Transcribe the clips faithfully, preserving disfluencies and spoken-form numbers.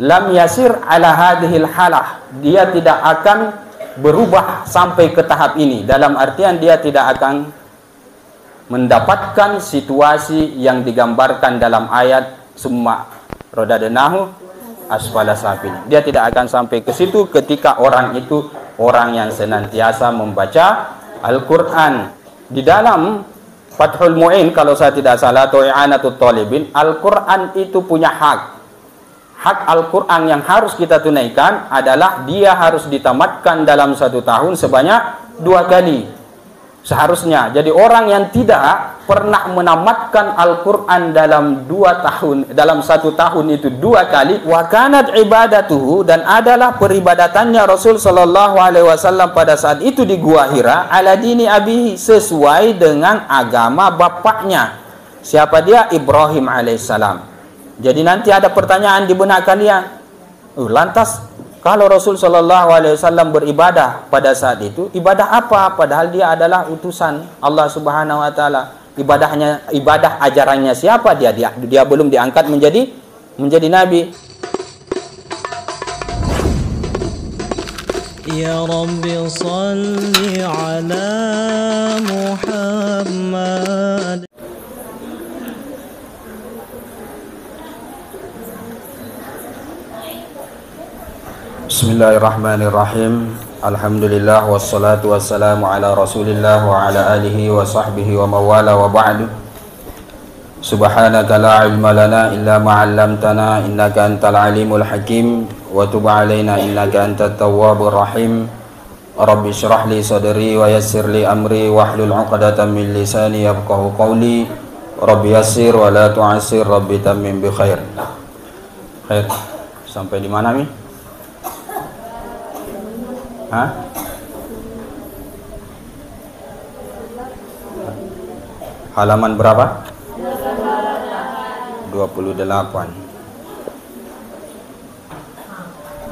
lam yasir ala hadhil halah, dia tidak akan berubah sampai ke tahap ini, dalam artian dia tidak akan mendapatkan situasi yang digambarkan dalam ayat summa rodadnahu asfala safilin. Dia tidak akan sampai ke situ ketika orang itu orang yang senantiasa membaca Al-Quran. Di dalam Fathul Mu'in, kalau saya tidak salah, atau i'anatul talibin, Al-Quran itu punya hak. Hak Al-Quran yang harus kita tunaikan adalah dia harus ditamatkan dalam satu tahun sebanyak dua kali seharusnya. Jadi orang yang tidak pernah menamatkan Al-Quran dalam dua tahun, dalam satu tahun itu dua kali, wakanat ibadatuhu, dan adalah peribadatannya Rasul Shallallahu Alaihi Wasallam pada saat itu di Gua Hira, ala dini abihi, sesuai dengan agama bapaknya. Siapa dia? Ibrahim Alaihissalam. Jadi nanti ada pertanyaan di benak kalian, uh, lantas kalau Rasul Shallallahu Alaihi Wasallam beribadah pada saat itu, ibadah apa? Padahal dia adalah utusan Allah Subhanahu Wa Taala. Ibadahnya, ibadah ajarannya siapa? Dia, dia, dia belum diangkat menjadi menjadi nabi. Ya Rabbi salli ala Muhammad. Bismillahirrahmanirrahim. Alhamdulillah wassalatu wassalamu ala Rasulillah wa ala alihi wa sahbihi wa mawala wa ba'du. Subhanaka la ilma lana illa ma'allamtana innaka antal alimul hakim, wa tub alaina innaka antat tawwabur rahim. Rabbi syrah li sadri wa yassir li amri wahlul 'uqdatam min lisani yafqahu qawli. Rabbi yassir wa la tu'assir, rabbi tammim bi khair. Khair. Sampai di mana mi? Hah? Halaman berapa? dua puluh delapan.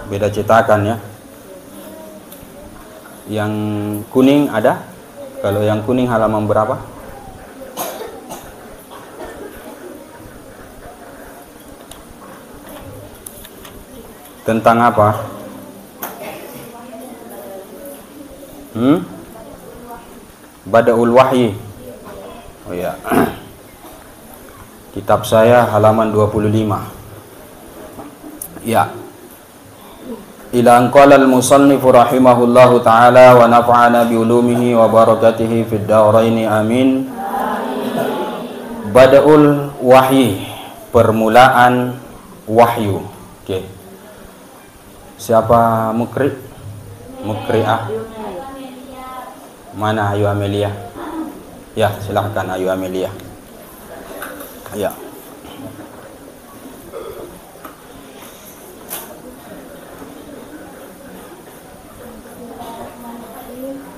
Beda cetakan ya. Yang kuning ada? Kalau yang kuning halaman berapa? Tentang apa? Hmm? Bada'ul Wahyi. Oh ya. Kitab saya halaman dua puluh lima. Ya. Ila anqala al-musannif rahimahullahu taala wa nafa'ana bi ulumihi wa barakatihi fid dauraini amin. Amin. Bada'ul Wahyi, permulaan wahyu. Oke. Okay. Siapa mukri? Mukri'ah. Mana Ayu Amelia? Ya, silahkan Ayu Amelia. Ya.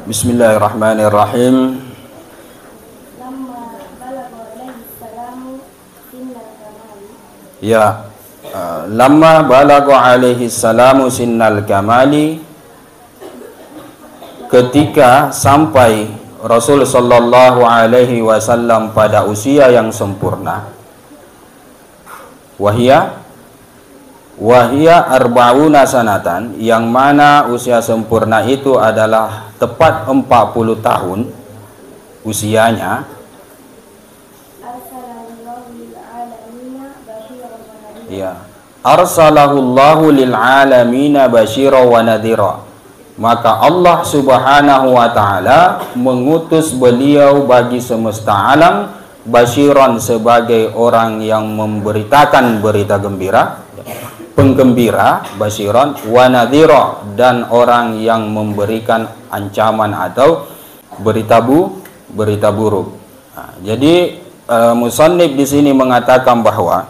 Bismillahirrahmanirrahim. Ya, lamma balagha alaihi salamu sinnal kamali, ketika sampai Rasul Sallallahu Alaihi Wasallam pada usia yang sempurna. Wahia Wahia arba'una sanatan, yang mana usia sempurna itu adalah tepat empat puluh tahun usianya. Ya. Arsalahullahu lil'alamina basyira wa nadhira, maka Allah Subhanahu wa taala mengutus beliau bagi semesta alam basyiran, sebagai orang yang memberitakan berita gembira, penggembira, basyiran wa nadhira, dan orang yang memberikan ancaman atau berita bu berita buruk. Nah, jadi uh, musannif di sini mengatakan bahwa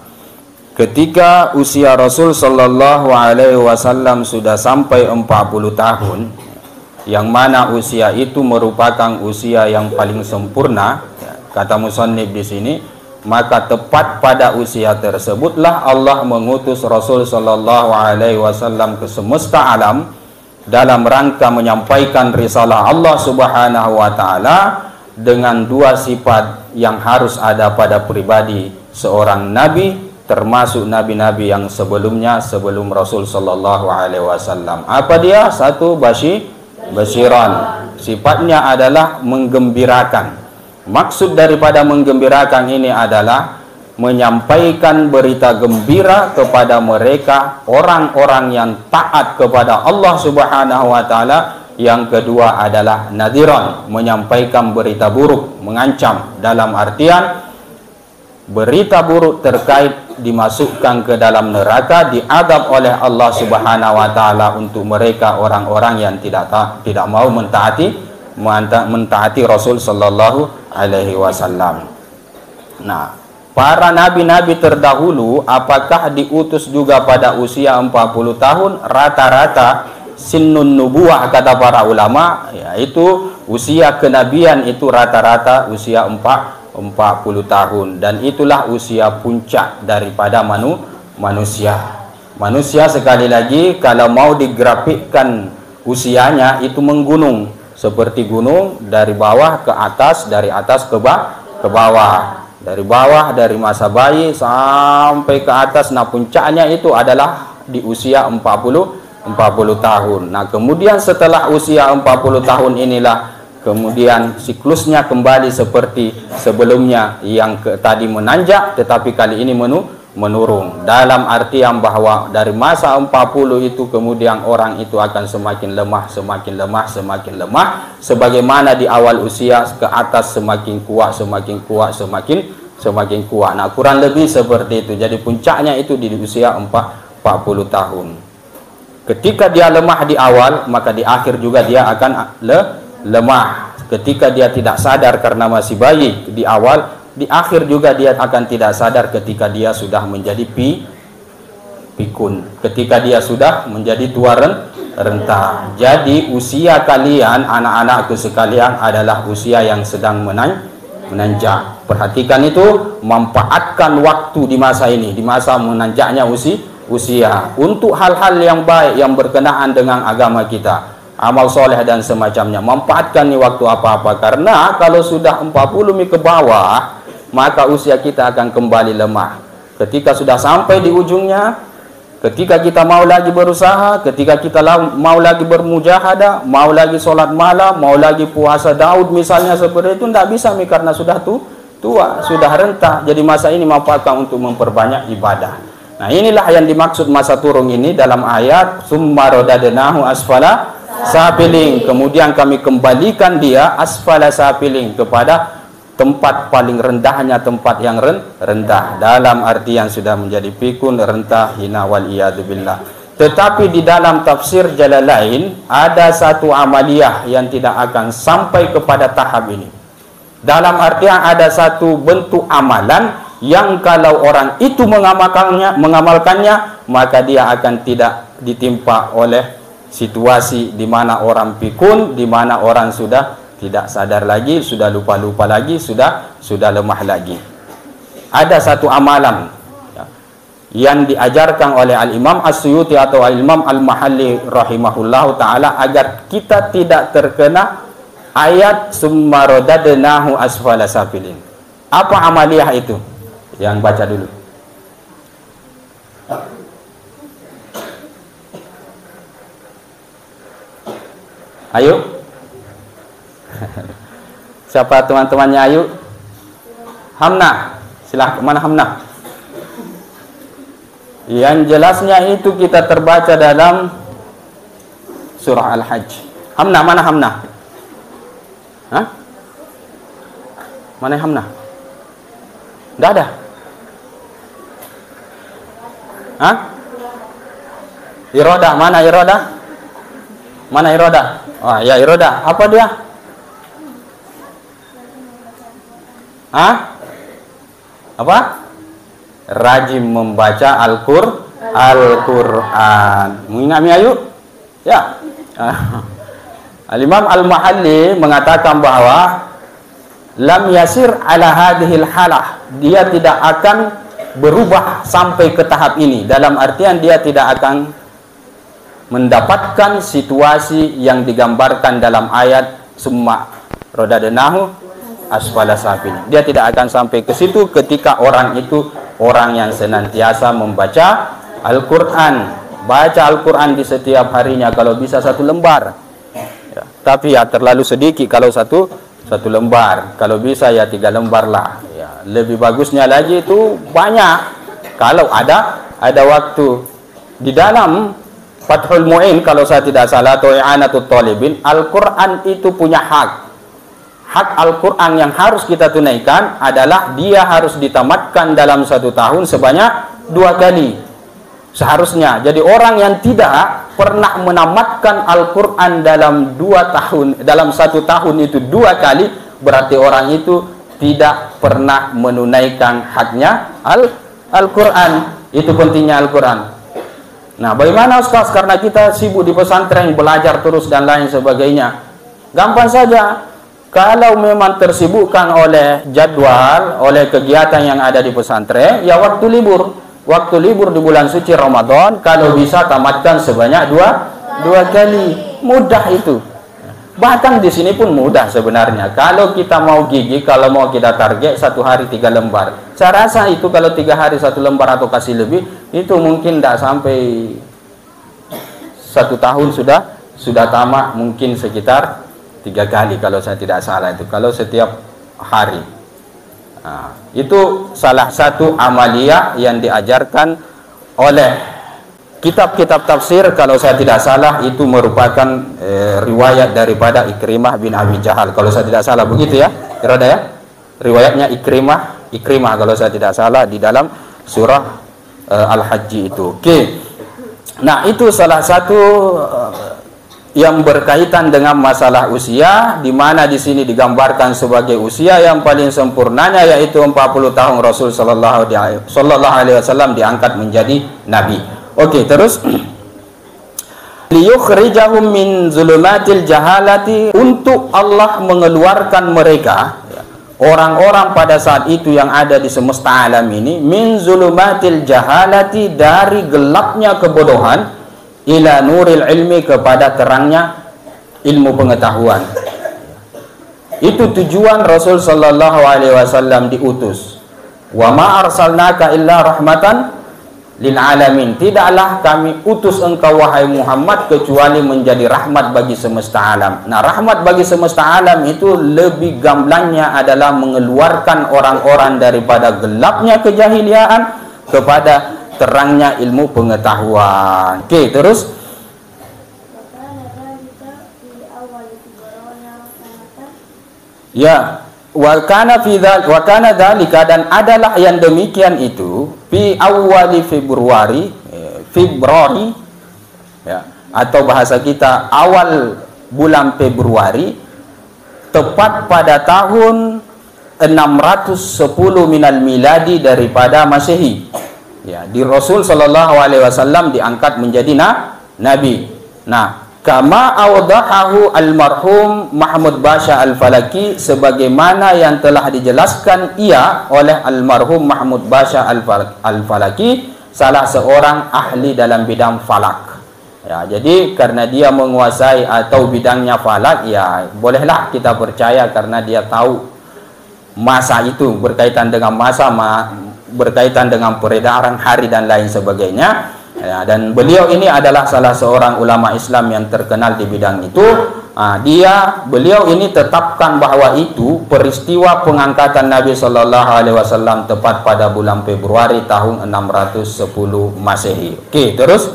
ketika usia Rasul Shallallahu Alaihi Wasallam sudah sampai empat puluh tahun, yang mana usia itu merupakan usia yang paling sempurna, kata musannif di sini, maka tepat pada usia tersebutlah Allah mengutus Rasul Shallallahu Alaihi Wasallam ke semesta alam dalam rangka menyampaikan risalah Allah Subhanahu Wa Taala dengan dua sifat yang harus ada pada pribadi seorang nabi, termasuk nabi-nabi yang sebelumnya sebelum Rasul sallallahu alaihi wasallam. Apa dia? Satu, basyir, basyiran. Sifatnya adalah menggembirakan. Maksud daripada menggembirakan ini adalah menyampaikan berita gembira kepada mereka, orang-orang yang taat kepada Allah Subhanahu wa taala. Yang kedua adalah nadhiran, menyampaikan berita buruk, mengancam, dalam artian berita buruk terkait dimasukkan ke dalam neraka, diadab oleh Allah Subhanahu wa taala untuk mereka orang-orang yang tidak tidak mau mentaati mentaati Rasul sallallahu alaihi wasallam. Nah, para nabi-nabi terdahulu apakah diutus juga pada usia empat puluh tahun? Rata-rata sinnun nubuwah, kata para ulama, yaitu usia kenabian itu rata-rata usia empat puluh tahun, dan itulah usia puncak daripada manu, manusia. Manusia sekali lagi kalau mau digrafikkan usianya itu menggunung, seperti gunung dari bawah ke atas, dari atas ke, ba ke bawah. Dari bawah, dari masa bayi sampai ke atas. Nah, puncaknya itu adalah di usia empat puluh tahun. Nah, kemudian setelah usia empat puluh tahun inilah kemudian siklusnya kembali seperti sebelumnya, yang ke, tadi menanjak tetapi kali ini menu, menurun. Dalam artian bahwa dari masa empat puluh itu kemudian orang itu akan semakin lemah, semakin lemah, semakin lemah, sebagaimana di awal usia ke atas semakin kuat, semakin kuat, semakin semakin kuat. Nah, kurang lebih seperti itu. Jadi puncaknya itu di usia empat puluh tahun. Ketika dia lemah di awal, maka di akhir juga dia akan le lemah. Ketika dia tidak sadar karena masih bayi di awal, di akhir juga dia akan tidak sadar ketika dia sudah menjadi pi, pikun. Ketika dia sudah menjadi tua renta. Jadi usia kalian, anak-anakku sekalian, adalah usia yang sedang menanjak. Perhatikan itu, manfaatkan waktu di masa ini, di masa menanjaknya usia, usia untuk hal-hal yang baik yang berkenaan dengan agama kita, amal soleh dan semacamnya. Manfaatkan ni waktu apa-apa, karena kalau sudah empat puluh ke bawah maka usia kita akan kembali lemah. Ketika sudah sampai di ujungnya, ketika kita mau lagi berusaha, ketika kita mau lagi bermujahadah, mau lagi solat malam, mau lagi puasa Daud misalnya seperti itu, tidak bisa mi, karena sudah tu, tua, sudah renta. Jadi masa ini manfaatkan untuk memperbanyak ibadah. Nah, inilah yang dimaksud masa turun ini dalam ayat summa rodadenahu asfala safiling, kemudian kami kembalikan dia asfala safiling, kepada tempat paling rendahnya, tempat yang rendah, dalam arti yang sudah menjadi pikun, rentah, hina, wal iyadzubillah. Tetapi di dalam tafsir Jalalain ada satu amaliyah yang tidak akan sampai kepada tahap ini, dalam artian ada satu bentuk amalan yang kalau orang itu mengamalkannya, mengamalkannya maka dia akan tidak ditimpa oleh situasi di mana orang pikun, di mana orang sudah tidak sadar lagi, sudah lupa-lupa lagi, sudah sudah lemah lagi. Ada satu amalan ya, yang diajarkan oleh Al-Imam As-Suyuti atau Al-Imam Al-Mahalli rahimahullahu ta'ala, agar kita tidak terkena ayat summa rodadenahu asfala safilin. Apa amaliyah itu? Yang baca dulu. Ayo, siapa teman-temannya Ayu? Hamna, silahkan. Mana Hamna? Yang jelasnya itu kita terbaca dalam surah Al-Hajj. Hamna, mana Hamna? Hah? Mana Hamna? Tidak ada. Hah? Iroda, mana Iroda? Mana Iroda? Oh ya, Iroda. Apa dia? Hah? Apa? Rajin membaca Al-Qur Al-Quran. Mengingat mi Ayu? Ya. Al-Imam Al-Mahalli mengatakan bahwa lam yasir ala hadhil halah, dia tidak akan berubah sampai ke tahap ini, dalam artian dia tidak akan mendapatkan situasi yang digambarkan dalam ayat summa rodadenahu asfala safilin. Dia tidak akan sampai ke situ ketika orang itu orang yang senantiasa membaca Al-Quran. Baca Al-Quran di setiap harinya, kalau bisa satu lembar ya, tapi ya terlalu sedikit kalau satu satu lembar, kalau bisa ya tiga lembar lah ya. Lebih bagusnya lagi itu banyak kalau ada ada waktu. Di dalam Fathul Mu'in kalau saya tidak salah, atau i'anatul talibin, Al-Quran itu punya hak. Hak Al-Quran yang harus kita tunaikan adalah dia harus ditamatkan dalam satu tahun sebanyak dua kali seharusnya. Jadi orang yang tidak pernah menamatkan Al-Quran dalam dua tahun, dalam satu tahun itu dua kali, berarti orang itu tidak pernah menunaikan haknya Al-Quran. Itu pentingnya Al-Quran. Nah, bagaimana Ustaz? Karena kita sibuk di pesantren, belajar terus dan lain sebagainya. Gampang saja. Kalau memang tersibukkan oleh jadwal, oleh kegiatan yang ada di pesantren, ya waktu libur. Waktu libur di bulan suci Ramadan kalau bisa tamatkan sebanyak dua dua kali. Mudah itu. Bahkan di sini pun mudah sebenarnya. Kalau kita mau gigi, kalau mau kita target satu hari tiga lembar. Saya rasa itu kalau tiga hari satu lembar atau kasih lebih, itu mungkin tidak sampai satu tahun sudah sudah tamat, mungkin sekitar tiga kali kalau saya tidak salah itu. Kalau setiap hari. Nah, itu salah satu amalia yang diajarkan oleh kitab-kitab tafsir. Kalau saya tidak salah itu merupakan eh, riwayat daripada Ikrimah bin Abi Jahal, kalau saya tidak salah begitu ya, kira-kira ya riwayatnya Ikrimah Ikrimah kalau saya tidak salah di dalam surah eh, Al-Hajj itu. Oke. Nah, itu salah satu eh, yang berkaitan dengan masalah usia, di mana di sini digambarkan sebagai usia yang paling sempurnanya yaitu empat puluh tahun Rasul sallallahu alaihi wasallam diangkat menjadi nabi. Oke, okay, terus liyukhrijahum min zulumatil jahalati, untuk Allah mengeluarkan mereka, orang-orang pada saat itu yang ada di semesta alam ini, min zulumatil jahalati, dari gelapnya kebodohan, ila nuril ilmi, kepada terangnya ilmu pengetahuan. Itu tujuan Rasul sallallahu alaihi wasallam diutus. Wa ma arsalnaka illa rahmatan lil alamin, tidaklah kami utus engkau wahai Muhammad kecuali menjadi rahmat bagi semesta alam. Nah, rahmat bagi semesta alam itu lebih gamblannya adalah mengeluarkan orang-orang daripada gelapnya kejahiliaan kepada terangnya ilmu pengetahuan. Oke, terus ya, wa kana fi dzalika, wa kana dzalika, dan adalah yang demikian itu fi awali Februari Februari ya, atau bahasa kita awal bulan Februari, tepat pada tahun enam ratus sepuluh minal miladi daripada Masehi. Ya, di Rasul sallallahu alaihi wasallam diangkat menjadi na, nabi. Nah, kama awdahahu almarhum Mahmud Bashar al-Falaki, sebagaimana yang telah dijelaskan ia oleh almarhum Mahmud Bashar al-Falaki, salah seorang ahli dalam bidang falak. Ya, jadi karena dia menguasai atau bidangnya falak, ya bolehlah kita percaya karena dia tahu masa itu berkaitan dengan masa ma berkaitan dengan peredaran hari dan lain sebagainya ya, dan beliau ini adalah salah seorang ulama Islam yang terkenal di bidang itu. Nah, dia beliau ini tetapkan bahwa itu peristiwa pengangkatan Nabi sallallahu alaihi wasallam tepat pada bulan Februari tahun enam ratus sepuluh Masehi. Oke, terus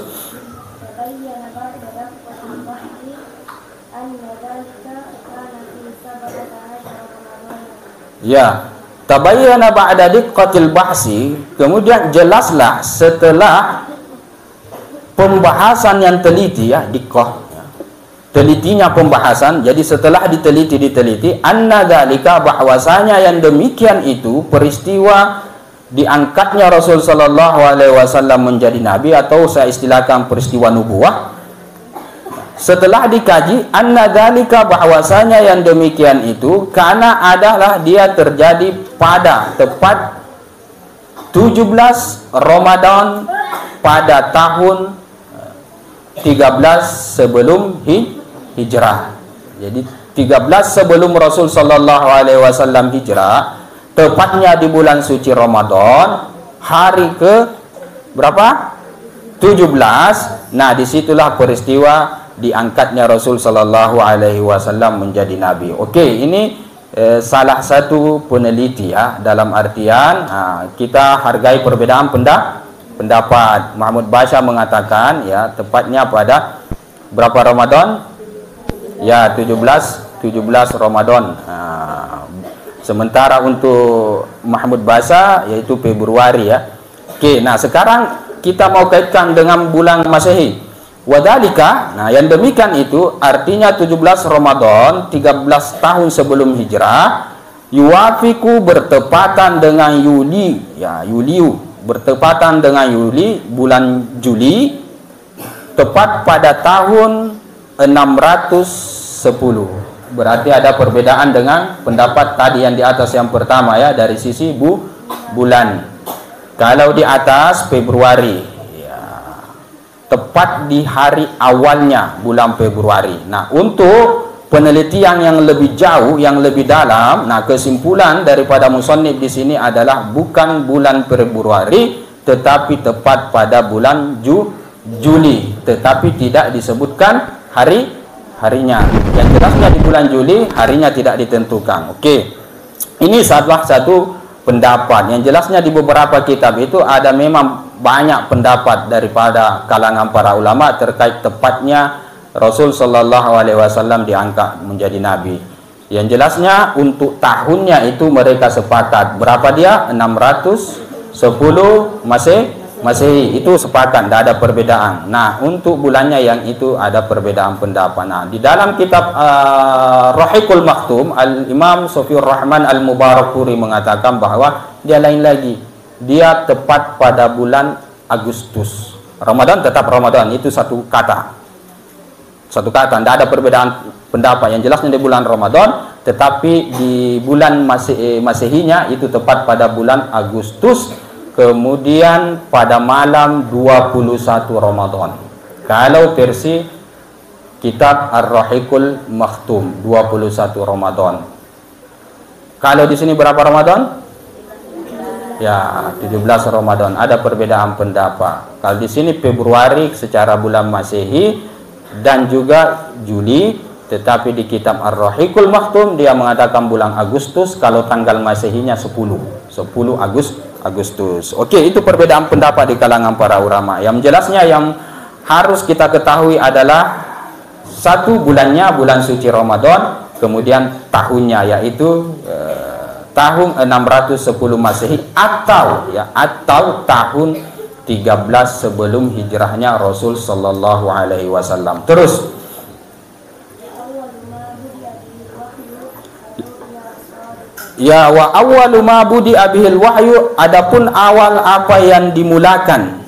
ya, tabayyana ba'da diqqatil bahsi, kemudian jelaslah setelah pembahasan yang teliti ya, diqqah ya, telitinya pembahasan. Jadi setelah diteliti diteliti anna dzalika, bahwasanya yang demikian itu peristiwa diangkatnya Rasul sallallahu alaihi wasallam menjadi nabi, atau saya istilahkan peristiwa nubuwah. Setelah dikaji, anna dzalika, bahwasanya yang demikian itu karena adalah dia terjadi pada tepat tujuh belas Ramadan pada tahun tiga belas sebelum hijrah. Jadi tiga belas sebelum Rasul sallallahu alaihi wasallam hijrah, tepatnya di bulan suci Ramadan hari ke berapa? tujuh belas. Nah, disitulah peristiwa diangkatnya Rasul sallallahu alaihi wasallam menjadi nabi. Okey, ini eh, salah satu peneliti ya, dalam artian ha, kita hargai perbezaan pendapat. Pendapat Mahmud Bashar mengatakan ya, tepatnya pada berapa Ramadan? Ya, tujuh belas tujuh belas Ramadan. Ha, sementara untuk Mahmud Bashar yaitu Februari ya. Okey, nah sekarang kita mau kaitkan dengan bulan Masehi. Wadalika, nah yang demikian itu artinya tujuh belas Ramadan tiga belas tahun sebelum hijrah, yuwafiku bertepatan dengan Yuli ya, Yuliu bertepatan dengan Yuli, bulan Juli, tepat pada tahun enam ratus sepuluh. Berarti ada perbedaan dengan pendapat tadi yang di atas yang pertama ya, dari sisi bu, bulan. Kalau di atas Februari ya, tepat di hari awalnya bulan Februari. Nah, untuk penelitian yang lebih jauh, yang lebih dalam, nah kesimpulan daripada musannif di sini adalah bukan bulan Februari, tetapi tepat pada bulan Ju, Juli, tetapi tidak disebutkan hari harinya. Yang jelasnya di bulan Juli, harinya tidak ditentukan. Okey, ini salah satu pendapat. Yang jelasnya di beberapa kitab itu ada memang banyak pendapat daripada kalangan para ulama terkait tepatnya Rasul sallallahu alaihi wasallam diangkat menjadi nabi. Yang jelasnya untuk tahunnya itu mereka sepakat. Berapa dia? enam ratus sepuluh Masehi. Masehi itu sepakat, tidak ada perbedaan. Nah, untuk bulannya yang itu ada perbedaan pendapat. Nah, di dalam kitab uh, Rahiqul Makhtum, Al-Imam Sofiyul Rahman Al-Mubarakuri mengatakan bahawa dia lain lagi. Dia tepat pada bulan Agustus. Ramadan tetap Ramadan, itu satu kata. Satu kata, tidak ada perbedaan pendapat. Yang jelasnya di bulan Ramadan, tetapi di bulan Masehinya itu tepat pada bulan Agustus, kemudian pada malam dua puluh satu Ramadan. Kalau versi kitab Ar-Rahiqul Makhtum, dua puluh satu Ramadan. Kalau di sini berapa Ramadan? Ya, tujuh belas Ramadan. Ada perbedaan pendapat. Kalau di sini Februari secara bulan Masehi dan juga Juli, tetapi di kitab Ar-Rahiqul Makhtum dia mengatakan bulan Agustus, kalau tanggal Masehinya sepuluh Agustus. Okey, itu perbedaan pendapat di kalangan para ulama. Yang jelasnya yang harus kita ketahui adalah satu, bulannya bulan suci Ramadan, kemudian tahunnya yaitu eh, tahun enam ratus sepuluh Masehi atau ya atau tahun tiga belas sebelum hijrahnya Rasul sallallahu alaihi wasallam. Terus ya, wa awwalu ma budi'a bihil wahyu, adapun awal apa yang dimulakan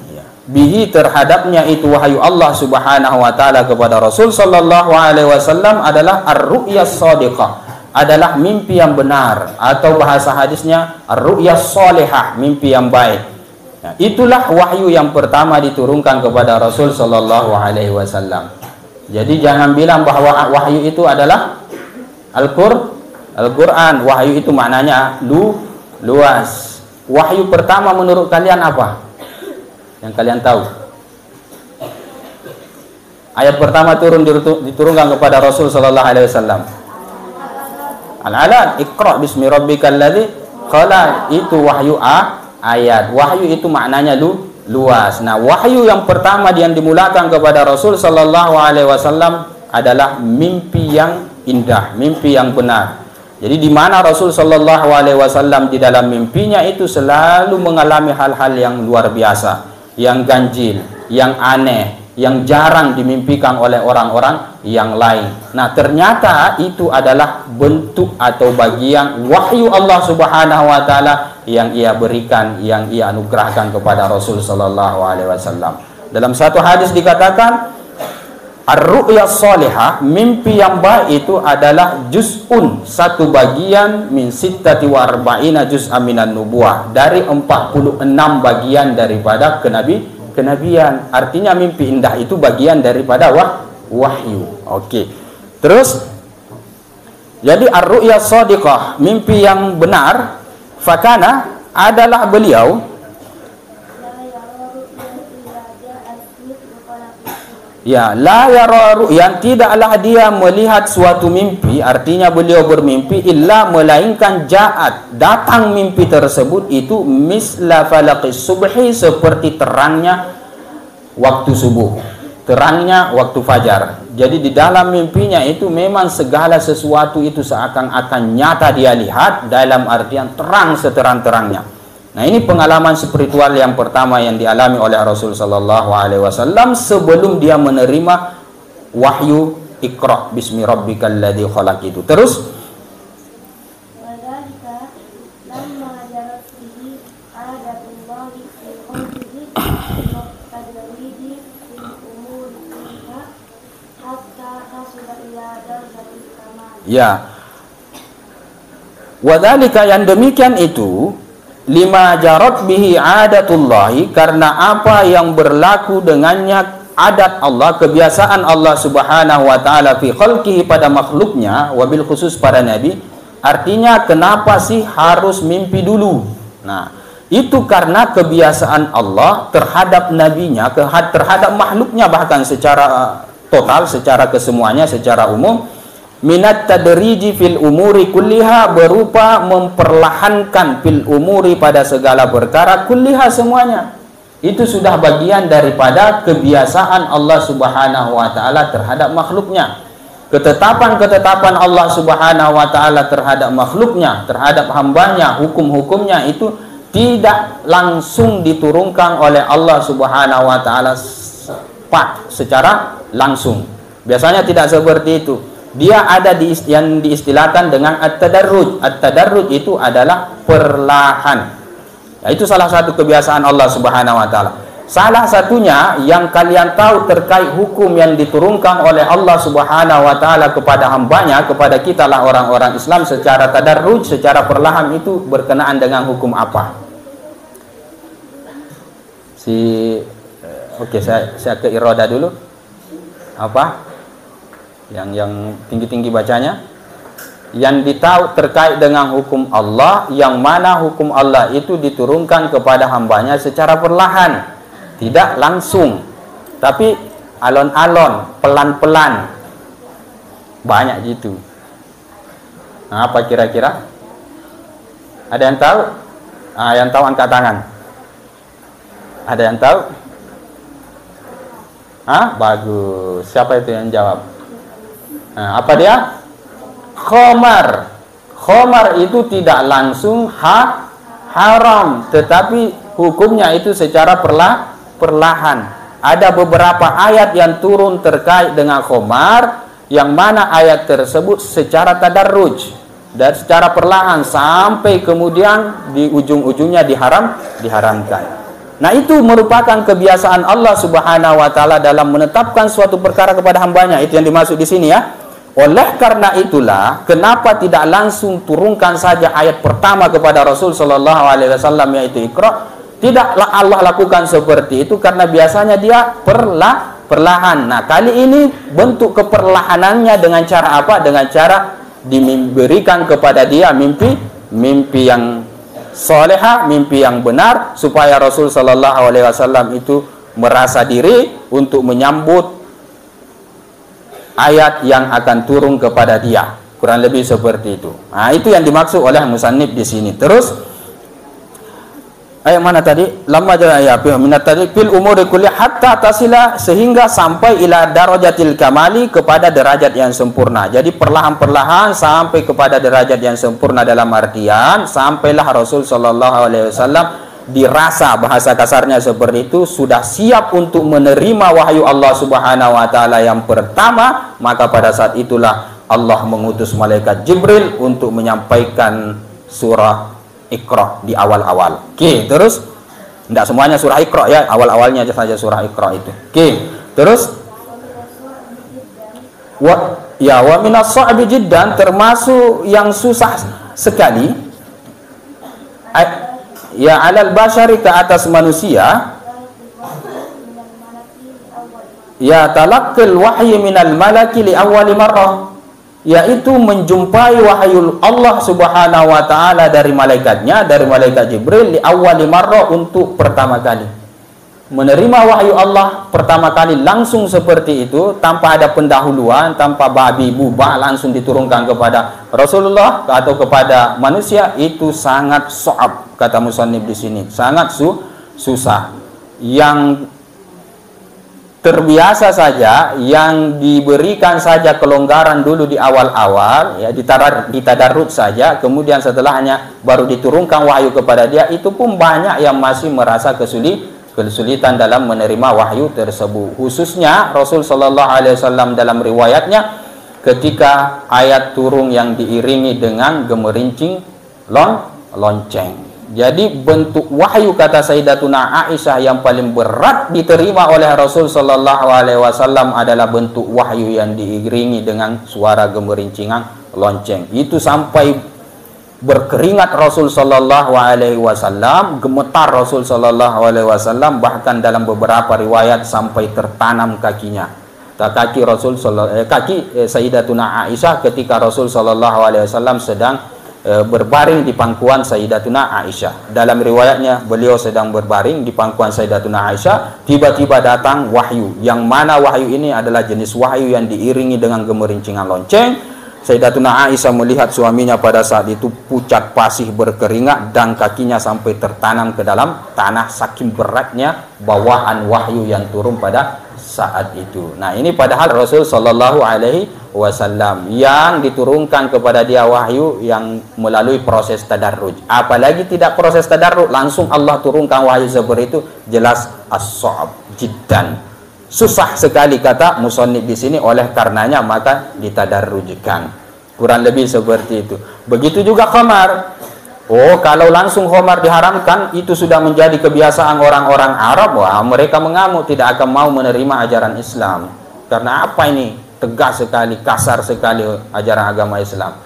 bihi terhadapnya itu wahyu Allah Subhanahu wa taala kepada Rasul sallallahu alaihi wasallam adalah ar-ru'ya shadiqah, adalah mimpi yang benar, atau bahasa hadisnya ar-ru'ya shalihah, mimpi yang baik. Nah, itulah wahyu yang pertama diturunkan kepada Rasul sallallahu alaihi wasallam. Jadi jangan bilang bahawa wahyu itu adalah Al-Qur Al-Quran. Wahyu itu maknanya lu luas. Wahyu pertama menurut kalian apa? Yang kalian tahu. Ayat pertama turun diturunkan kepada Rasul sallallahu alaihi wasallam. Al-Alaq, Ikra bismi rabbikal ladzi khalaq. Itu wahyu ah ayat. Wahyu itu maknanya lu luas. Nah, wahyu yang pertama yang dimulakan kepada Rasul sallallahu alaihi wasallam adalah mimpi yang indah, mimpi yang benar. Jadi di mana Rasul sallallahu alaihi wasallam di dalam mimpinya itu selalu mengalami hal-hal yang luar biasa, yang ganjil, yang aneh, yang jarang dimimpikan oleh orang-orang yang lain. Nah, ternyata itu adalah bentuk atau bagian wahyu Allah Subhanahu wa taala yang ia berikan, yang ia anugerahkan kepada Rasul sallallahu alaihi wasallam. Dalam satu hadis dikatakan ar-ru'ya shalihah, mimpi yang baik itu adalah juz'un, satu bagian min sittati wa arba'ina juz'an minan nubuwah, dari empat puluh enam bagian daripada kenabi kenabian. Artinya mimpi indah itu bagian daripada wah, wahyu. Okey. Terus jadi ar-ru'ya shadiqah, mimpi yang benar, fakana adalah beliau Ya, la yara ru'yan, tidaklah dia melihat suatu mimpi, artinya beliau bermimpi, illa melainkan ja'at, datang mimpi tersebut itu misla falaqis subhi, seperti terangnya waktu subuh, terangnya waktu fajar. Jadi di dalam mimpinya itu memang segala sesuatu itu seakan-akan nyata dia lihat, dalam artian terang seterang-terangnya. Nah, ini pengalaman spiritual yang pertama yang dialami oleh Rasul sallallahu alaihi wasallam sebelum dia menerima wahyu Ikra bismi rabbikal ladzi khalaq itu. Terus ya, wadhalika, yang demikian itu lima jarat bihi adatullahi, karena apa yang berlaku dengannya adat Allah, kebiasaan Allah subhanahu wa ta'ala fi khalqihi, pada makhluknya, wabil khusus para nabi. Artinya kenapa sih harus mimpi dulu? Nah, itu karena kebiasaan Allah terhadap nabinya, terhadap makhluknya, bahkan secara total, secara kesemuanya, secara umum. Minat tadriji fil umuri kulliha, berupa memperlahankan fil umuri, pada segala perkara, kulliha semuanya. Itu sudah bagian daripada kebiasaan Allah subhanahu wa ta'ala terhadap makhluknya. Ketetapan-ketetapan Allah subhanahu wa ta'ala terhadap makhluknya, terhadap hambanya, hukum-hukumnya itu tidak langsung diturunkan oleh Allah subhanahu wa ta'ala secara langsung. Biasanya tidak seperti itu. Dia ada di, yang diistilahkan dengan at-tadarruj. At-tadarruj itu adalah perlahan. Nah, itu salah satu kebiasaan Allah subhanahu wa ta'ala. Salah satunya yang kalian tahu terkait hukum yang diturunkan oleh Allah subhanahu wa ta'ala kepada hambanya, kepada kita lah orang-orang Islam, secara tadarruj, secara perlahan, itu berkenaan dengan hukum apa? Si Oke okay, saya, saya ke iroda dulu. Apa? yang yang tinggi-tinggi bacanya, yang ditahu terkait dengan hukum Allah, yang mana hukum Allah itu diturunkan kepada hambanya secara perlahan, tidak langsung, tapi alon-alon, pelan-pelan, banyak gitu. Nah, apa kira-kira? Ada yang tahu? Ah, yang tahu angkat tangan. Ada yang tahu? Ah, bagus. Siapa itu yang jawab? Nah, apa dia? Khomar. Khomar itu tidak langsung ha, haram, tetapi hukumnya itu secara perla, perlahan. Ada beberapa ayat yang turun terkait dengan khomar, yang mana ayat tersebut secara tadarruj, dan secara perlahan, sampai kemudian di ujung-ujungnya diharam, diharamkan. Nah, itu merupakan kebiasaan Allah subhanahu wa ta'ala dalam menetapkan suatu perkara kepada hambanya. Itu yang dimaksud di sini ya. Oleh karena itulah, kenapa tidak langsung turunkan saja ayat pertama kepada Rasul sallallahu alaihi wasallam, yaitu Iqra? Tidaklah Allah lakukan seperti itu, karena biasanya dia perlah, perlahan. Nah, kali ini bentuk keperlahanannya dengan cara apa? Dengan cara diberikan kepada dia mimpi, mimpi yang soleha, mimpi yang benar, supaya Rasul sallallahu alaihi wasallam itu merasa diri untuk menyambut ayat yang akan turun kepada dia. Kurang lebih seperti itu. Nah, itu yang dimaksud oleh musannif di sini. Terus ayat mana tadi? Lamma jaa bi minat tariq fil umuri kulli hatta tasila, sehingga sampai ila darajatil kamali, kepada derajat yang sempurna. Jadi perlahan-perlahan sampai kepada derajat yang sempurna, dalam artian sampailah Rasul sallallahu alaihi wasallam dirasa, bahasa kasarnya seperti itu, sudah siap untuk menerima wahyu Allah subhanahu wa ta'ala yang pertama. Maka pada saat itulah Allah mengutus malaikat Jibril untuk menyampaikan surah Iqra di awal-awal. Oke, terus tidak semuanya surah Iqra ya, awal-awalnya saja surah Iqra itu. Oke, terus wa, ya wa minas sa'bi jiddan, termasuk yang susah sekali, ay, ya alal bashari, ke atas manusia, ya talaqqil wahyi minal malaki li awwali marrah, yaitu menjumpai wahyu Allah subhanahu wa ta'ala dari malaikatnya, dari malaikat Jibril, li awwali marrah, untuk pertama kali. menerima wahyu Allah pertama kali langsung seperti itu, tanpa ada pendahuluan, tanpa babi buba, langsung diturunkan kepada Rasulullah atau kepada manusia, itu sangat so'ab, kata musannif di sini, sangat su susah. Yang terbiasa saja, yang diberikan saja kelonggaran dulu di awal-awal, ya, ditadarut saja, kemudian setelahnya baru diturunkan wahyu kepada dia, itu pun banyak yang masih merasa kesulitan kesulitan dalam menerima wahyu tersebut. Khususnya Rasul Shallallahu Alaihi Wasallam dalam riwayatnya ketika ayat turun yang diiringi dengan gemerincing lon lonceng. Jadi bentuk wahyu, kata Sayyidatuna Aisyah, yang paling berat diterima oleh Rasul Shallallahu Alaihi Wasallam adalah bentuk wahyu yang diiringi dengan suara gemerincingan lonceng. Itu sampai berkeringat Rasul Shallallahu Alaihi Wasallam, gemetar Rasul Shallallahu Alaihi Wasallam, bahkan dalam beberapa riwayat sampai tertanam kakinya, kaki Rasul eh, kaki eh, Sayyidatuna Aisyah ketika Rasul Shallallahu Alaihi Wasallam sedang eh, berbaring di pangkuan Sayyidatuna Aisyah. Dalam riwayatnya beliau sedang berbaring di pangkuan Sayyidatuna Aisyah, tiba-tiba datang wahyu, yang mana wahyu ini adalah jenis wahyu yang diiringi dengan gemerincingan lonceng. Sayyidatuna Aisyah melihat suaminya pada saat itu pucat pasih berkeringat dan kakinya sampai tertanam ke dalam tanah, saking beratnya bawaan wahyu yang turun pada saat itu. Nah, ini padahal Rasul Shallallahu Alaihi Wasallam yang diturunkan kepada dia wahyu yang melalui proses tadarruj. Apalagi tidak proses tadarruj, langsung Allah turunkan wahyu seperti itu, jelas as-so'ab jiddan, susah sekali, kata musannif di sini. Oleh karenanya maka ditadarrujkan, kurang lebih seperti itu. Begitu juga khamar. Oh, kalau langsung khamar diharamkan, itu sudah menjadi kebiasaan orang-orang Arab. Wah, mereka mengamuk, tidak akan mau menerima ajaran Islam. Karena apa ini? Tegas sekali, kasar sekali ajaran agama Islam.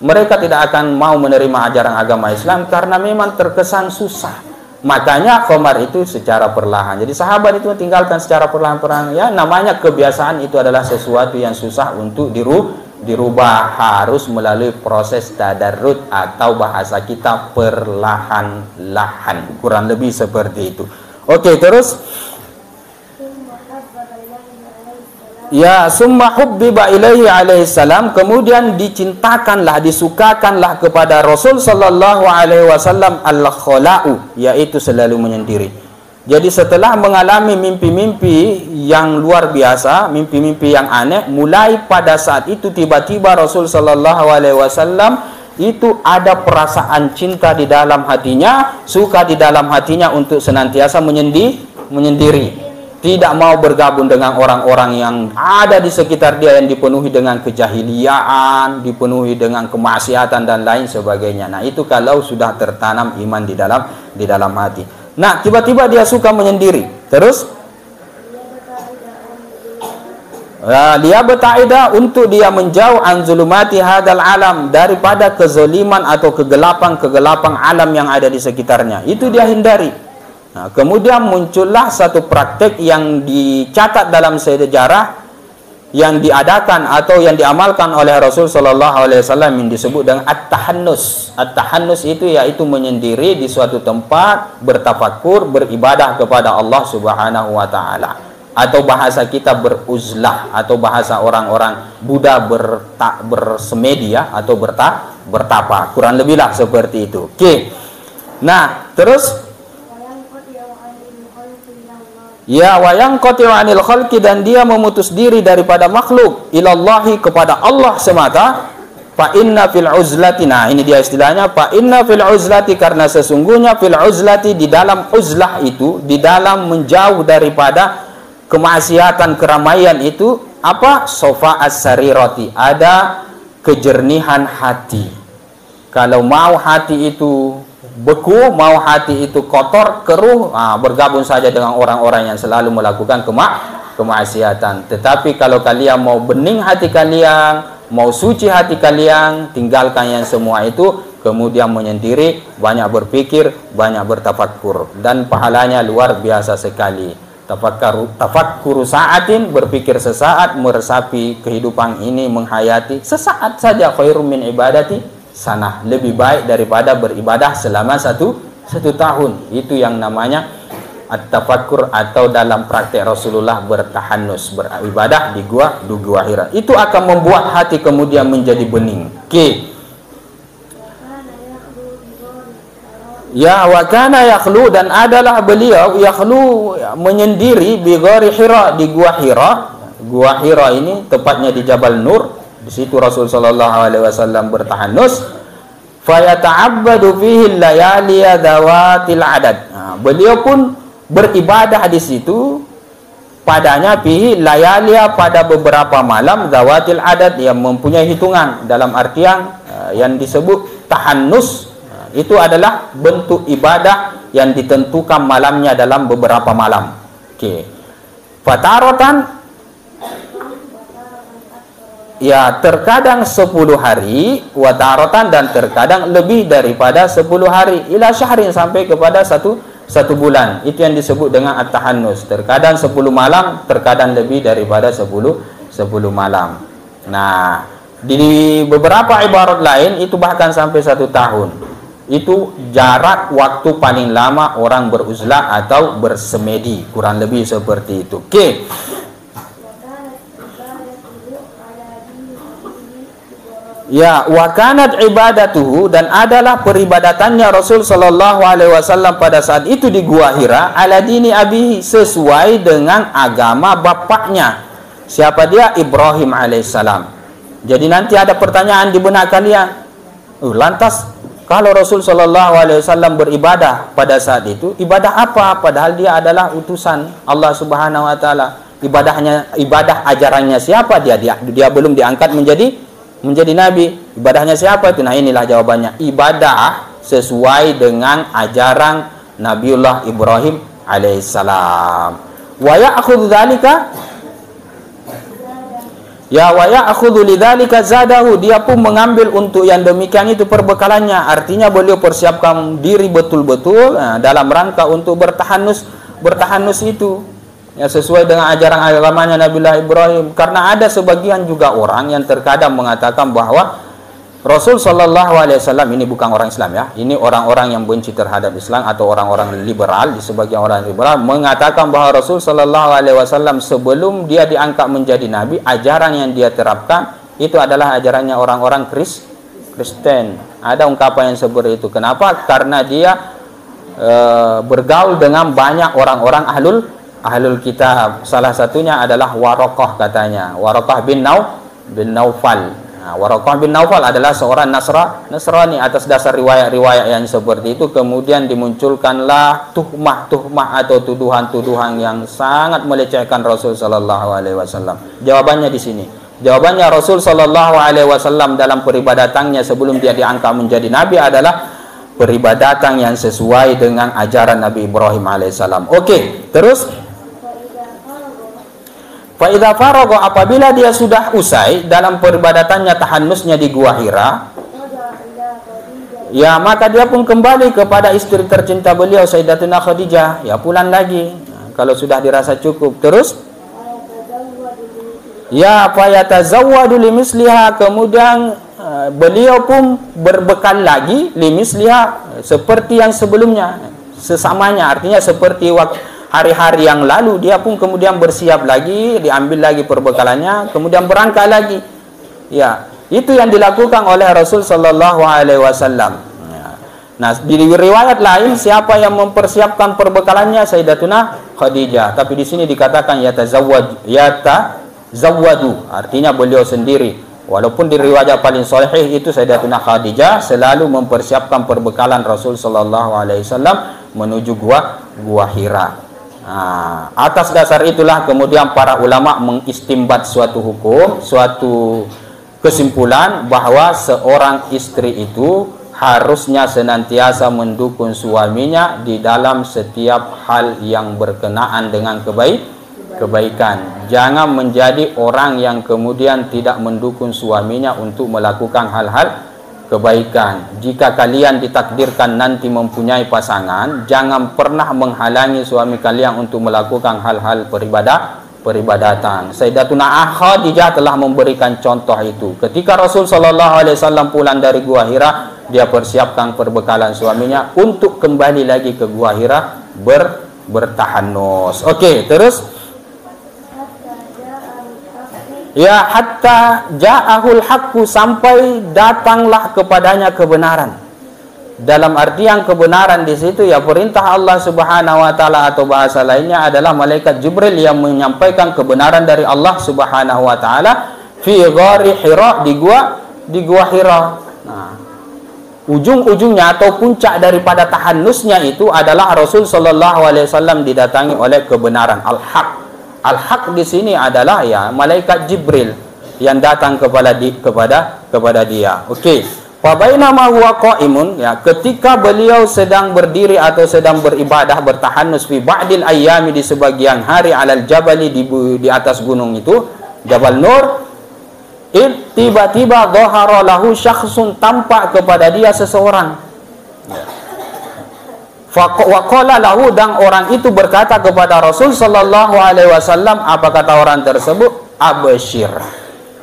Mereka tidak akan mau menerima ajaran agama Islam karena memang terkesan susah. Makanya khamar itu secara perlahan. Jadi sahabat itu tinggalkan secara perlahan-perlahan. Ya, namanya kebiasaan itu adalah sesuatu yang susah untuk diru, dirubah, harus melalui proses tadarrut atau bahasa kita perlahan-lahan. Kurang lebih seperti itu. Oke, terus ya, summa hubbiba ilaihi alaihissalam, kemudian dicintakanlah, disukakanlah kepada Rasul Shallallahu Alaihi Wasallam al-khala'u, yaitu selalu menyendiri. Jadi setelah mengalami mimpi-mimpi yang luar biasa, mimpi-mimpi yang aneh, mulai pada saat itu tiba-tiba Rasul Shallallahu Alaihi Wasallam itu ada perasaan cinta di dalam hatinya, suka di dalam hatinya untuk senantiasa menyendiri, menyendiri. Tidak mau bergabung dengan orang-orang yang ada di sekitar dia, yang dipenuhi dengan kejahiliaan, dipenuhi dengan kemaksiatan dan lain sebagainya. Nah, itu kalau sudah tertanam iman di dalam di dalam hati. Nah, tiba-tiba dia suka menyendiri. Terus dia bertaida untuk dia menjauh anzulumati hadal alam, daripada kezaliman atau kegelapan-kegelapan alam yang ada di sekitarnya. Itu dia hindari. Nah, kemudian muncullah satu praktek yang dicatat dalam sejarah yang diadakan atau yang diamalkan oleh Rasul Shallallahu Alaihi Wasallam yang disebut dengan at-tahannus. At-tahannus itu yaitu menyendiri di suatu tempat, bertafakur, beribadah kepada Allah Subhanahu Wa Taala, atau bahasa kita beruzlah, atau bahasa orang-orang Buddha berta, bersemedi ya, atau berta, bertapa. Kurang lebihlah seperti itu. Oke. Okay. Nah, terus ya wayang qati'u anil khalqi, dan dia memutus diri daripada makhluk ilallahi, kepada Allah semata. Fa inna fil uzlati, nah ini dia istilahnya, fa inna fil uzlati, karena sesungguhnya fil uzlati, di dalam uzlah itu, di dalam menjauh daripada kemaksiatan, keramaian itu, apa, sofa as-sarirati, ada kejernihan hati. Kalau mau hati itu beku, mau hati itu kotor, keruh, nah, bergabung saja dengan orang-orang yang selalu melakukan kema kemaksiatan. Tetapi kalau kalian mau bening hati kalian, mau suci hati kalian, tinggalkan yang semua itu, kemudian menyendiri, banyak berpikir, banyak bertafakkur, dan pahalanya luar biasa sekali. Tafakkur sa'atin, berpikir sesaat, meresapi kehidupan ini, menghayati sesaat saja, khairum min ibadati sana, lebih baik daripada beribadah selama satu satu tahun. Itu yang namanya at-tafakkur atau dalam praktek Rasulullah bertahannus, beribadah di gua di Gua Hira. Itu akan membuat hati kemudian menjadi bening. Okey. Ya wa kana yakhlu, dan adalah beliau yakhlu menyendiri bi Gori Hira, di Gua Hira. Gua Hira ini tepatnya di Jabal Nur. Di situ Rasul sallallahu alaihi wasallam bertahannus. Fa yata'abbadu fihi al-layali dawatil adad. Beliau pun beribadah di situ padanya fihi layali, pada beberapa malam dawatil adad yang mempunyai hitungan, dalam artian yang disebut tahannus. Itu adalah bentuk ibadah yang ditentukan malamnya dalam beberapa malam. Okey. Fataratan, ya terkadang sepuluh hari, wataratan, dan terkadang lebih daripada sepuluh hari, ila syahrin, sampai kepada satu satu bulan. Itu yang disebut dengan at-tahannus. Terkadang sepuluh malam, terkadang lebih daripada sepuluh malam. Nah, di beberapa ibarat lain itu bahkan sampai satu tahun. Itu jarak waktu paling lama orang beruzlah atau bersemedi, kurang lebih seperti itu. Okey. Ya, wa kanat ibadatuhu, dan adalah peribadatannya Rasul sallallahu alaihi wasallam pada saat itu di Gua Hira, ala dini abihi, sesuai dengan agama bapaknya. Siapa dia? Ibrahim alaihissalam. Jadi nanti ada pertanyaan di benak kalian. Uh, lantas kalau Rasul sallallahu alaihi wasallam beribadah pada saat itu, ibadah apa? Padahal dia adalah utusan Allah Subhanahu wa taala. Ibadahnya, ibadah ajarannya siapa? Dia dia dia belum diangkat menjadi menjadi nabi. Ibadahnya siapa itu? Nah, inilah jawabannya. Ibadah sesuai dengan ajaran Nabiullah Ibrahim alaihissalam. Wa ya'khudhu dzalika, ya wa ya'khudhu lidzalika zadahu, dia pun mengambil untuk yang demikian itu perbekalannya. Artinya beliau persiapkan diri betul-betul nah, dalam rangka untuk bertahannus, bertahannus itu ya sesuai dengan ajaran agamanya Nabiullah Ibrahim. Karena ada sebagian juga orang yang terkadang mengatakan bahwa Rasul sallallahu alaihi wasallam ini bukan orang Islam ya. Ini orang-orang yang benci terhadap Islam atau orang-orang liberal, di sebagian orang liberal mengatakan bahawa Rasul sallallahu alaihi wasallam sebelum dia diangkat menjadi nabi, ajaran yang dia terapkan itu adalah ajarannya orang-orang Kris, Kristen. Ada ungkapan yang seperti itu. Kenapa? Karena dia e, bergaul dengan banyak orang-orang ahlul ahlul kitab. Salah satunya adalah Waraqah katanya. Waraqah bin Naw bin Nawfal. Nah, Waraqah bin Nawfal adalah seorang Nasra, Nasrani. Atas dasar riwayat-riwayat yang seperti itu, kemudian dimunculkanlah tuhmah-tuhmah atau tuduhan-tuduhan yang sangat melecehkan Rasul sallallahu alaihi wasallam. Jawabannya di sini. Jawabannya Rasul sallallahu alaihi wasallam dalam peribadatannya sebelum dia diangkat menjadi nabi adalah peribadatan yang sesuai dengan ajaran Nabi Ibrahim alaihissalam. Okey, terus. Fa idza faragha, apabila dia sudah usai dalam peribadatannya tahannusnya di Gua Hira, ya maka dia pun kembali kepada istri tercinta beliau Sayyidatuna Khadijah. Ya pulang lagi nah, kalau sudah dirasa cukup. Terus ya fa yatazawwadu limisliha, kemudian uh, beliau pun berbekal lagi limisliha, seperti yang sebelumnya, sesamanya. Artinya seperti waktu hari-hari yang lalu, dia pun kemudian bersiap lagi, diambil lagi perbekalannya, kemudian berangkat lagi. Ya, itu yang dilakukan oleh Rasul sallallahu alaihi wasallam. Nah, di riwayat lain siapa yang mempersiapkan perbekalannya? Sayyidatuna Khadijah. Tapi di sini dikatakan yatazawwad, yatazawwadu, artinya beliau sendiri. Walaupun di riwayat paling sahih itu Sayyidatuna Khadijah selalu mempersiapkan perbekalan Rasul sallallahu alaihi wasallam menuju gua Gua Hira. Nah, atas dasar itulah kemudian para ulama mengistimbat suatu hukum, suatu kesimpulan bahwa seorang istri itu harusnya senantiasa mendukung suaminya di dalam setiap hal yang berkenaan dengan kebaik, kebaikan. Jangan menjadi orang yang kemudian tidak mendukung suaminya untuk melakukan hal-hal kebaikan. Jika kalian ditakdirkan nanti mempunyai pasangan, jangan pernah menghalangi suami kalian untuk melakukan hal-hal peribadah, peribadatan. Sayyidatuna Khadijah telah memberikan contoh itu. Ketika Rasul sallallahu alaihi wasallam pulang dari Gua Hira, dia persiapkan perbekalan suaminya untuk kembali lagi ke Gua Hira ber bertahanus. Okey, terus ya hatta ja'ahul haqqu, sampai datanglah kepadanya kebenaran. Dalam arti yang kebenaran di situ ya perintah Allah Subhanahu wa taala, atau bahasa lainnya adalah malaikat Jibril yang menyampaikan kebenaran dari Allah Subhanahu wa taala fi ghari Hira, di gua di gua Hira. Nah, ujung-ujungnya atau puncak daripada tahannusnya itu adalah Rasul sallallahu alaihi wasallam didatangi oleh kebenaran, al-haq. Al-haq di sini adalah ya malaikat Jibril yang datang kepada di, kepada kepada dia. Okey. Fabainama huwa qaimun, ya ketika beliau sedang berdiri atau sedang beribadah bertahanus fi ba'dil ayyami, di sebagian hari, alal jabali, di, di atas gunung itu Jabal Nur, id tiba-tiba dhahara lahu syakhsun, tampak kepada dia seseorang. Faqala lahu, dan orang itu berkata kepada Rasul sallallahu alaihi wasallam, apa kata orang tersebut? Abshir,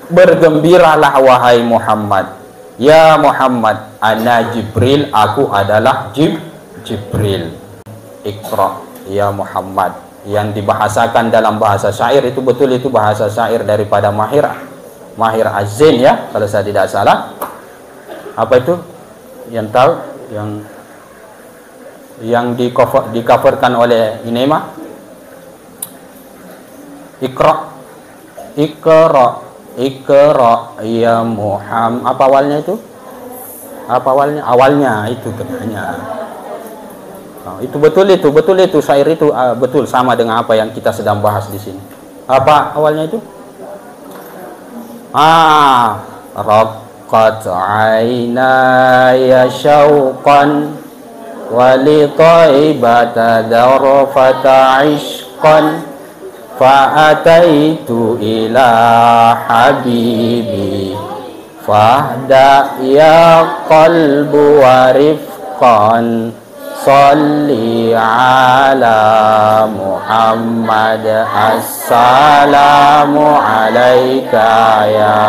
bergembiralah wahai Muhammad. Ya Muhammad, ana Jibril, aku adalah Jib, Jibril. Ikra, ya Muhammad, yang dibahasakan dalam bahasa syair itu betul, itu bahasa syair daripada Mahir Mahir Azin ya, kalau saya tidak salah. Apa itu? Yang tahu yang yang di-cover, di-coverkan oleh Inema. Ikra. Ikra. Ikra ya Muhammad, apa awalnya itu? Apa awalnya? Awalnya itu katanya. Oh, itu betul itu, betul itu syair itu uh, betul sama dengan apa yang kita sedang bahas di sini. Apa awalnya itu? Ah, raqat aina ya syauqan wa li taibata darfata ishqan. Fa'ataitu ila habibi fahda ya qalbu wa rifqan salli ala Muhammad, assalamu alaika ya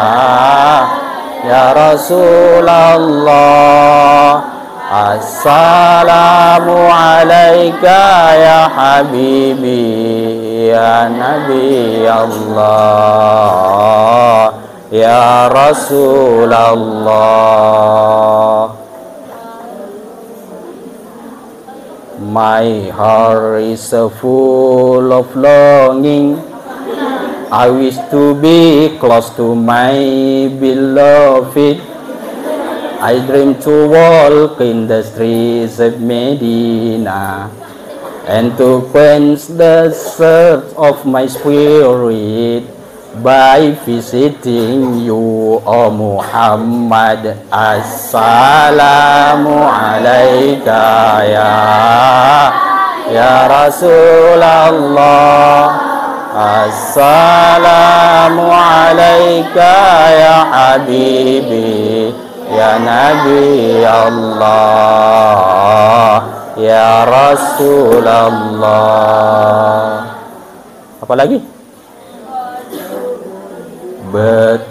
ya Rasulullah, assalamu alaika ya habibi ya Nabi Allah ya Rasulullah. My heart is full of longing, I wish to be close to my beloved. I dream to walk in the streets of Medina and to quench the thirst of my spirit by visiting you, O Muhammad. Assalamu alaika ya ya Rasulullah, assalamu alaika ya habibi ya Nabi Allah ya Rasulullah. Apa lagi? Bet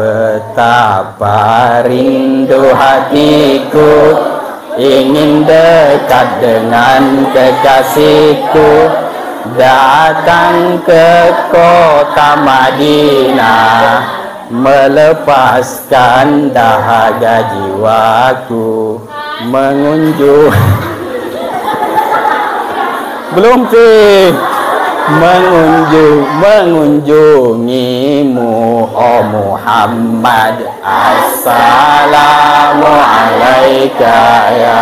betapa rindu hatiku ingin dekat dengan kekasihku, datang ke kota Madinah melepaskan dahaga jiwaku, mengunjung belum sih mengunjung mengunjungimu oh Muhammad, assalamu alaika ya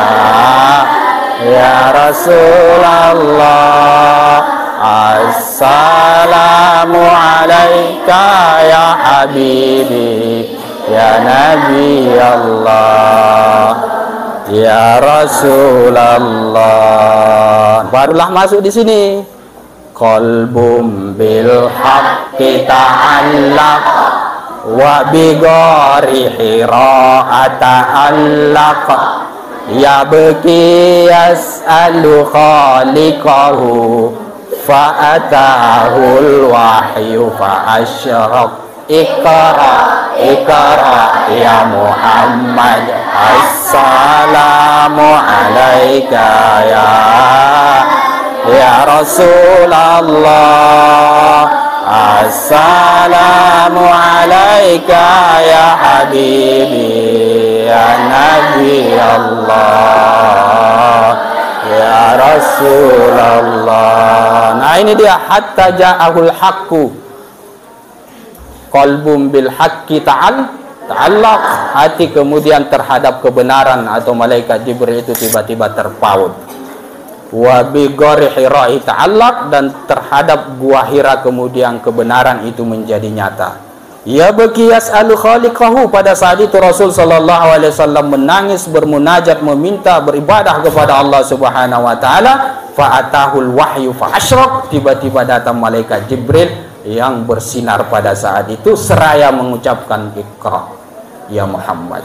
ya Rasulullah, assalamu alaika ya habibi ya Nabi Allah ya Rasulullah. Barulah masuk di sini qalbum bil haqqi ta'allaq wa bi ghari hira ta'allaq ya baki yas'alu khaliqahu fa'atahul wahyu fa'asyraq. Ikra, ikra ya Muhammad, assalamu alaika ya Ya Rasulullah, assalamu alaika ya habibi, ya Nabi Allah, ya Rasulullah. Nah ini dia, hatta ja'ahul haqqu qalbum bil haqqi ta'al ta'allaq, hati kemudian terhadap kebenaran atau malaikat Jibril itu tiba-tiba terpaut. Wa bi gori Hira ta'allaq, dan terhadap Gua Hira kemudian kebenaran itu menjadi nyata. Ya bekias alu khaliqahu, pada saat itu Rasul sallallahu alaihi wasallam menangis, bermunajat, meminta, beribadah kepada Allah Subhanahu wa taala. Fa atahul wahyu fa asyraq, tiba-tiba datang malaikat Jibril yang bersinar pada saat itu seraya mengucapkan Ikra ya Muhammad.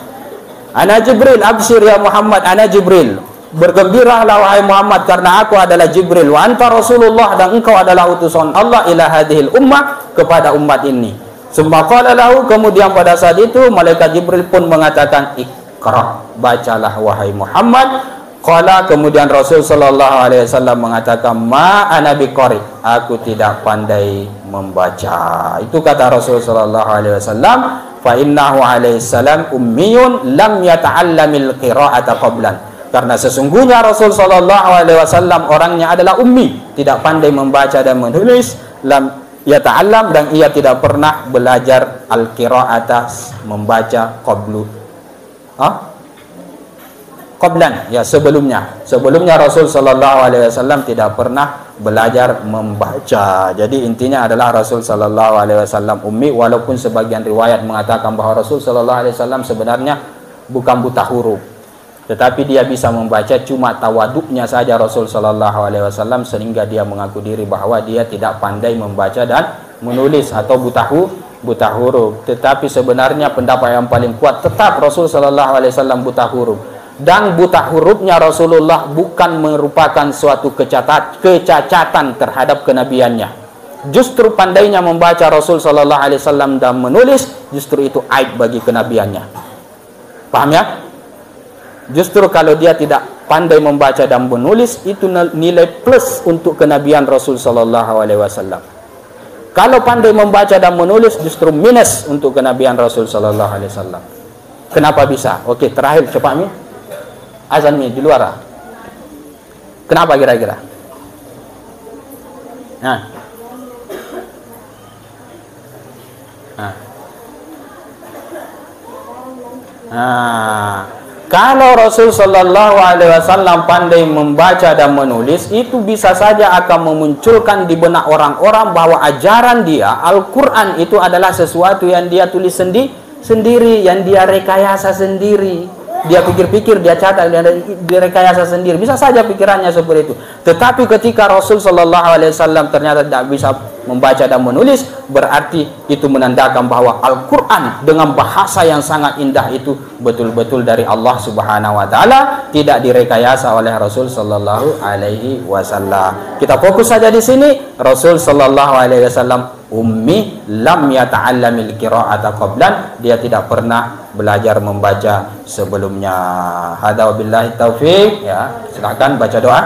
Ana Jibril, absir ya Muhammad, ana Jibril, bergembirahlah wahai Muhammad, karena aku adalah Jibril, wa anta Rasulullah, dan engkau adalah utusan Allah ila hadhil ummah, kepada umat ini. Summa qala lahu, kemudian pada saat itu malaikat Jibril pun mengatakan Ikra, bacalah wahai Muhammad. Qala, kemudian Rasul sallallahu alaihi wasallam mengatakan, ma ana biqari, aku tidak pandai membaca. Itu kata Rasul sallallahu alaihi wasallam. Fa innahu alaihissalam ummiyun lam yata'allamil qira'ata qablan, karena sesungguhnya Rasul sallallahu alaihi wasallam orangnya adalah ummi, tidak pandai membaca dan menulis, lam yata'allam, dan ia tidak pernah belajar al-qira'ata, membaca qablu. Hah? Qablan, ya sebelumnya. Sebelumnya Rasul sallallahu alaihi wasallam tidak pernah belajar membaca. Jadi intinya adalah Rasul sallallahu alaihi wasallam ummi, walaupun sebagian riwayat mengatakan bahwa Rasul sallallahu alaihi wasallam sebenarnya bukan buta huruf. Tetapi dia bisa membaca, cuma tawaduknya saja Rasul sallallahu alaihi wasallam sehingga dia mengaku diri bahwa dia tidak pandai membaca dan menulis atau buta huruf. buta huruf. Tetapi sebenarnya pendapat yang paling kuat tetap Rasul sallallahu alaihi wasallam buta huruf. Dan buta hurufnya Rasulullah bukan merupakan suatu kecacatan terhadap kenabiannya. Justru pandainya membaca Rasul sallallahu alaihi wasallam dan menulis, justru itu aib bagi kenabiannya. Paham ya? Justru kalau dia tidak pandai membaca dan menulis, itu nilai plus untuk kenabian Rasul sallallahu alaihi wasallam. Kalau pandai membaca dan menulis, justru minus untuk kenabian Rasul sallallahu alaihi wasallam. Kenapa bisa? Oke, terakhir cepat nih. Azan ini di luar lah. Kenapa kira-kira? Nah. Nah. Nah. Kalau Rasul sallallahu alaihi wasallam pandai membaca dan menulis, itu bisa saja akan memunculkan di benak orang-orang bahwa ajaran dia, Al-Quran, itu adalah sesuatu yang dia tulis sendi sendiri, yang dia rekayasa sendiri. Dia pikir-pikir, dia catat, dia direkayasa sendiri. Bisa saja pikirannya seperti itu. Tetapi ketika Rasul sallallahu alaihi wasallam ternyata tidak bisa membaca dan menulis, berarti itu menandakan bahwa Al-Qur'an dengan bahasa yang sangat indah itu betul-betul dari Allah Subhanahu wa taala, tidak direkayasa oleh Rasul sallallahu alaihi wasallam. Kita fokus saja di sini. Rasul sallallahu alaihi wasallam ummi lam yata'allamil qira'ata qablan, dia tidak pernah belajar membaca sebelumnya. Hada billahi taufik, ya. Silakan baca doa.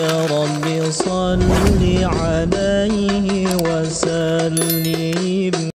رب صل عليه